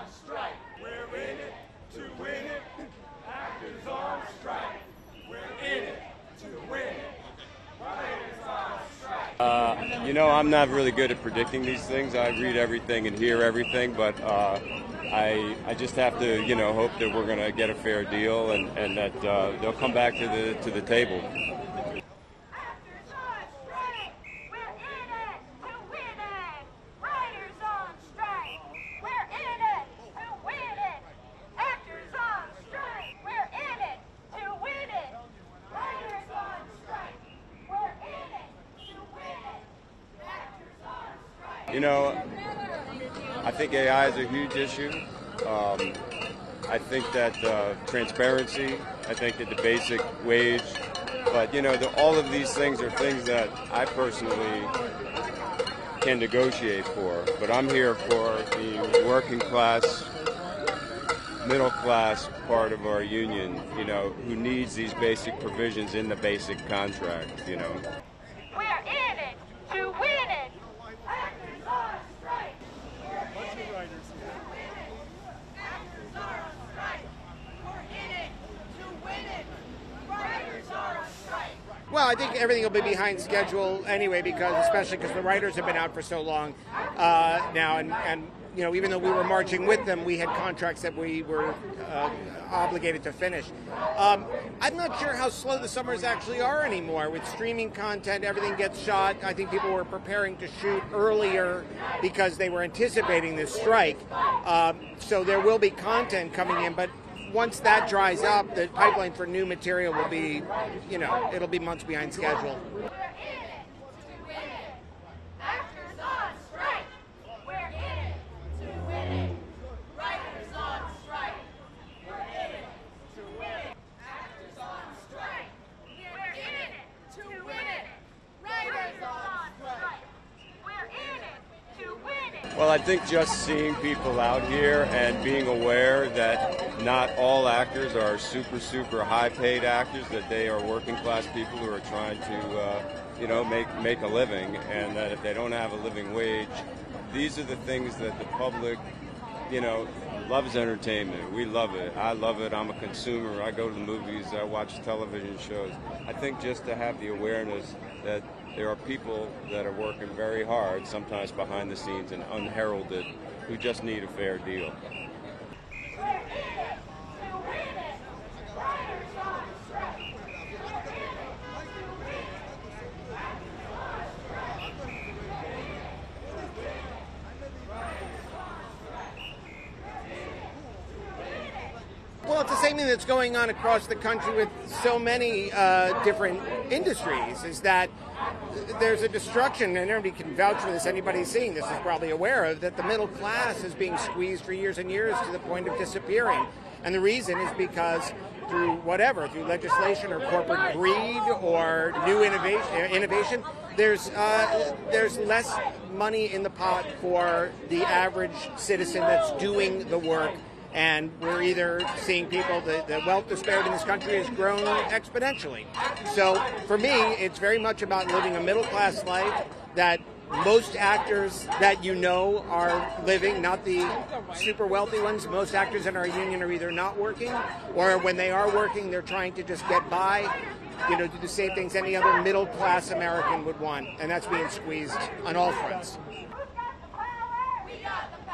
on strike. We're in it to win it. Actors on strike. We're in it to win it. Writers on strike. You know, I'm not really good at predicting these things. I read everything and hear everything, but I just have to, you know, hope that we're going to get a fair deal and that they'll come back to the table. You know, I think AI is a huge issue. I think that transparency, I think that the basic wage, but you know, all of these things are things that I personally can negotiate for, but I'm here for the working class, middle class part of our union, you know, who needs these basic provisions in the basic contract, you know. Well, I think everything will be behind schedule anyway, especially because the writers have been out for so long now, and you know, even though we were marching with them, we had contracts that we were obligated to finish. I'm not sure how slow the summers actually are anymore. With streaming content, everything gets shot. I think people were preparing to shoot earlier because they were anticipating this strike. So there will be content coming in, but once that dries up, the pipeline for new material will be, you know, it'll be months behind schedule. We're in it to win it. Actors on strike. We're in it to win it. Writers on strike. We're in it to win it. Actors on strike. We're in it to win it. Writers on strike. We're in it to win it. Well, I think just seeing people out here and being aware that not all actors are super high-paid actors, that they are working-class people who are trying to, you know, make a living, and that if they don't have a living wage, these are the things that the public, you know, loves entertainment. We love it. I love it. I'm a consumer. I go to the movies. I watch television shows. I think just to have the awareness that there are people that are working very hard, sometimes behind the scenes and unheralded, who just need a fair deal. Well, it's the same thing that's going on across the country with so many different industries, is that there's a destruction, and everybody can vouch for this, anybody seeing this is probably aware of, that the middle class is being squeezed for years and years to the point of disappearing. And the reason is because through whatever, through legislation or corporate greed or new innovation, there's less money in the pot for the average citizen that's doing the work. And we're either seeing people, the wealth disparity in this country has grown exponentially. So for me, it's very much about living a middle-class life that most actors that you know are living, not the super wealthy ones. Most actors in our union are either not working, or when they are working, they're trying to just get by, you know, do the same things any other middle-class American would want. And that's being squeezed on all fronts. We got the power.